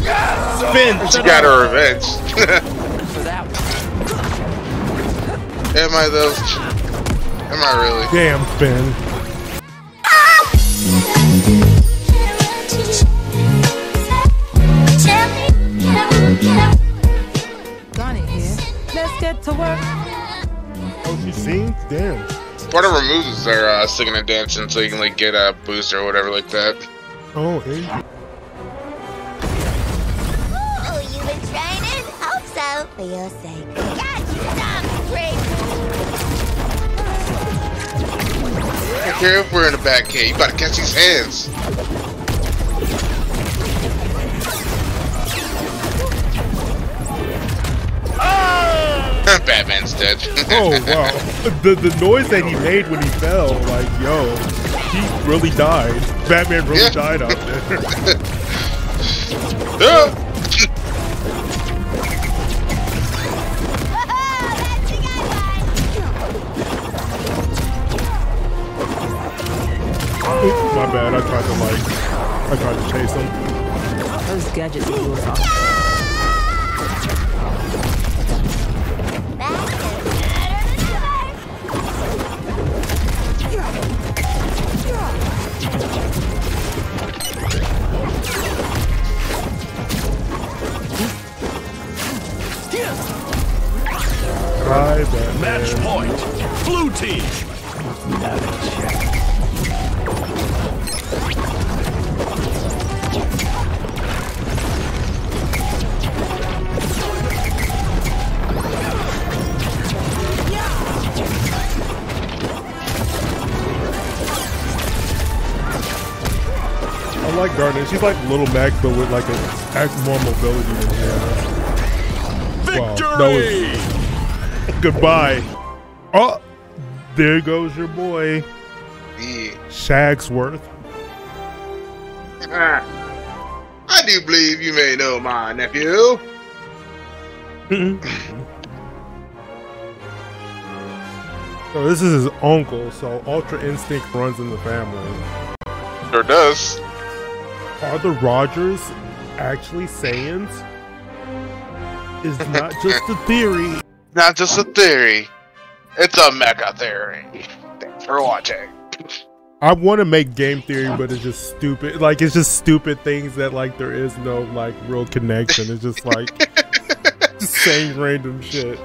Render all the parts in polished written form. Spin! She got her revenge. Am I though? Am I really? Damn, Finn. Ah! To work. Oh, she sings? Damn. Whatever moves is their singing and dancing, so you can like get a boost or whatever like that. Oh, hey. Ooh, you've been training? Hope so, for your sake. Got you, I don't care if we're in the Batcave, you about to catch these hands. Batman's dead. Oh wow! The noise that he made when he fell, like yo, he really died. Batman really died out there. Oops, my bad. I tried to chase him. Those gadgets blew us off. Match point. Blue team. I like Garnet. She's like Little Mac, but with like a more mobility than her. Victory! Wow. Goodbye. Oh, there goes your boy, Shagsworth. I do believe you may know my nephew. So this is his uncle. So Ultra Instinct runs in the family. Sure does. Are the Rogers actually Saiyans? It's not just a theory. Not just a theory, it's a mecha theory. Thanks for watching. I want to make Game Theory, but it's just stupid. Like, it's just stupid things that, like, there is no, like, real connection. It's just, like, just saying random shit.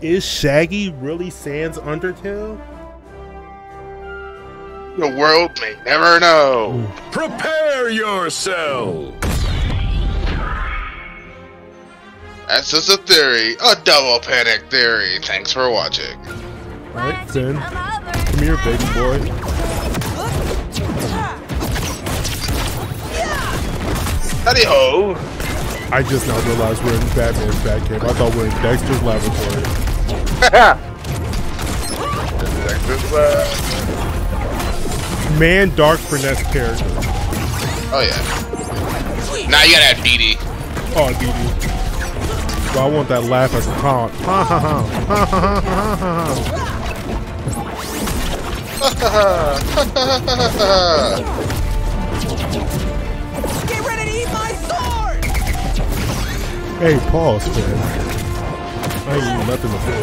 Is Shaggy really Sans Undertale? The world may never know. Prepare yourselves. That's just a theory, a double panic theory. Thanks for watching. All right, Finn. Come here, baby boy. Howdy ho. I just now realized we're in Batman's Batcave. I thought we were in Dexter's Laboratory. Dexter's Laboratory. Man, dark finesse character. Oh yeah. Now you gotta have DD. Oh DD. Well, I want that laugh as a taunt. Ha ha ha. Get ready to eat my sword. Hey, pause, man. I ain't eating nothing before.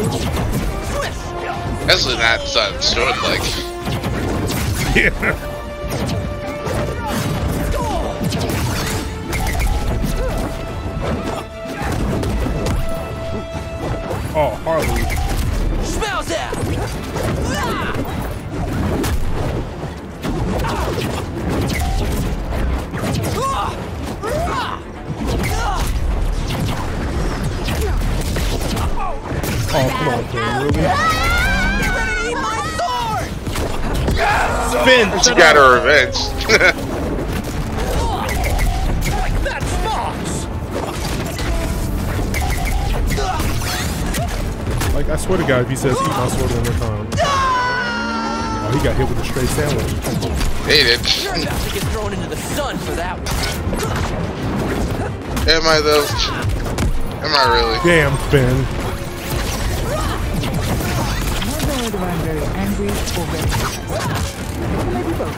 That's not sword like. Yeah. Oh, Harley. Smells out. Oh, come on, man, really? Spin! She got her revenge. Like, I swear to God, if he says eat my sword one more time. Oh, he got hit with a straight sandwich. Hate it. Sure enough, he gets thrown into the sun for that one. Am I though? Am I really? Damn, Finn. either I'm very angry or very happy. Maybe both.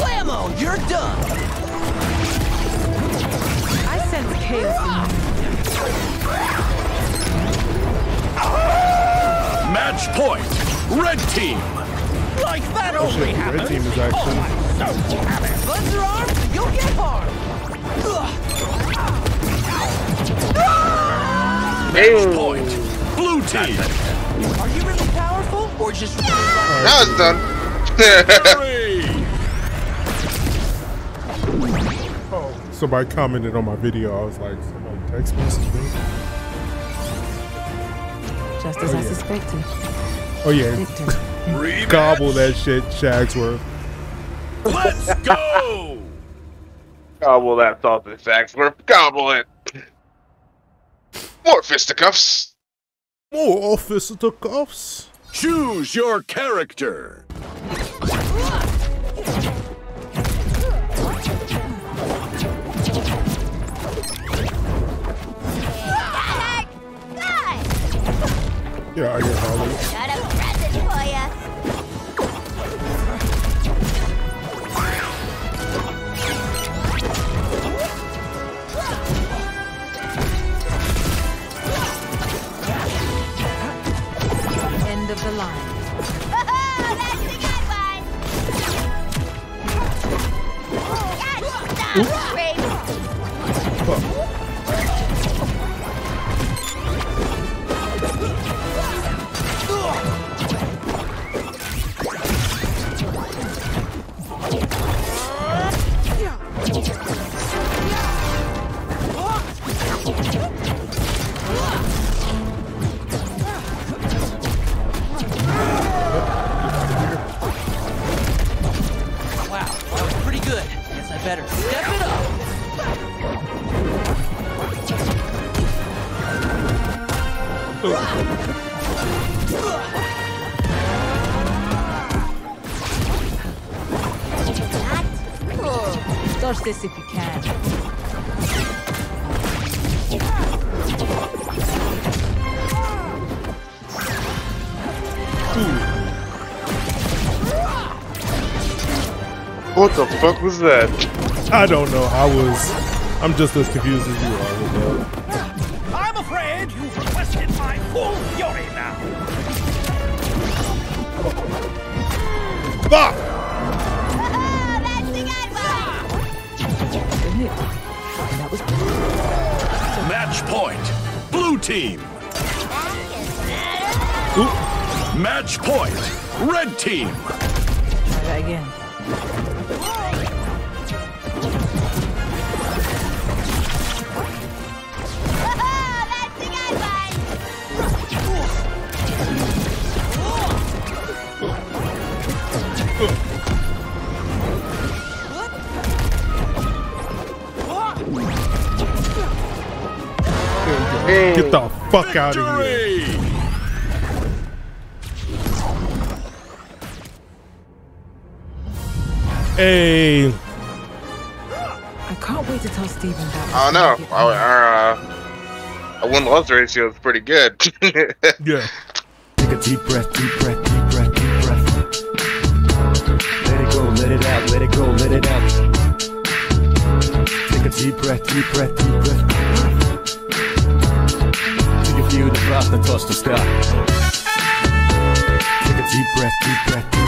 Blammo, you're done. I sense chaos in you. Match point, red team. Like that only happens. Red team is actually. Oh, I'm so happy. Buzz your arm, you'll get harmed. Match point, blue team. Are you really powerful or just? Yeah. Now it's done. Oh, somebody commented on my video. I was like, somebody text messaged me. Just as I suspected. Oh yeah. Gobble that shit, Shagsworth. Let's go! Gobble that thought that Shagsworth. Gobble it! More fisticuffs! More fisticuffs! Choose your character! Get out of here, Harley. Got a present for ya. End of the line. Oh, that's a good one. Yes, stop, Raven. Better step it up. Dodge this if you can. What the fuck was that? I don't know. I'm just as confused as you are. I'm afraid you've requested my full fury now. Fuck! Oh, that's the good one. That was match point, blue team. Ooh. Match point, red team. Try that again. Get the fuck Victory! Out of here. Hey. I can't wait to tell Steven that. Oh no. Our win-loss ratio is pretty good. Yeah. Take a deep breath, deep breath, deep breath, deep breath. Let it go, let it out, let it go, let it out. Take a deep breath, deep breath, deep breath. Take a few to drop the toss to stop. Take a deep breath, deep breath, deep breath.